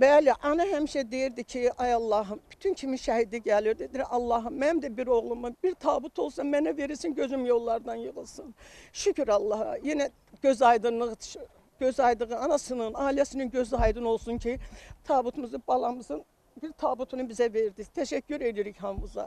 Bəli, ana həmişə deyirdi ki, ay Allahım, bütün kimi şəhidi gəlir, deyir, Allahım, mənim də bir oğlumun bir tabut olsa mənə verirsin, gözüm yollardan yığılsın. Şükür Allaha, yenə göz aydınlığı, göz aydınlığı anasının, ailəsinin gözü aydın olsun ki, tabutumuzu, balamızın bir tabutunu bizə verdi. Təşəkkür edirik hamımıza.